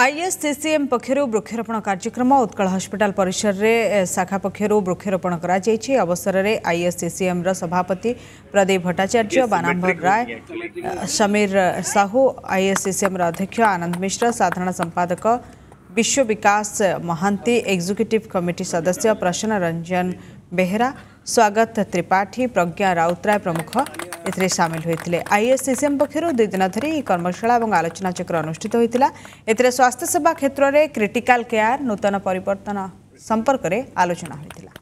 आईएससीसीएम पक्षर वृक्षारोपण कार्यक्रम उत्कल हॉस्पिटल परिसर रे शाखा पक्षर वृक्षारोपण करा जायछि। अवसर में आईएससीसीएम सभापति प्रदीप भट्टाचार्य, बानाम्भर राय, समीर साहू, आईएससीसीएम अध्यक्ष आनंद मिश्रा, साधारण संपादक विश्व विकास महांति, एग्जीक्यूटिव कमिटी सदस्य प्रसन्न रंजन बेहेरा, स्वागत त्रिपाठी, प्रज्ञा राउतराय प्रमुख एथिरे शामिल होते। आईएससीसीएम पक्षर 2 दिन धरी कर्मशाला और आलोचनाचक्र अनुष्ठित होता। एथिरे स्वास्थ्य सेवा क्षेत्र में क्रिटिकल केयर नूतन परिवर्तन संपर्क में आलोचना होता।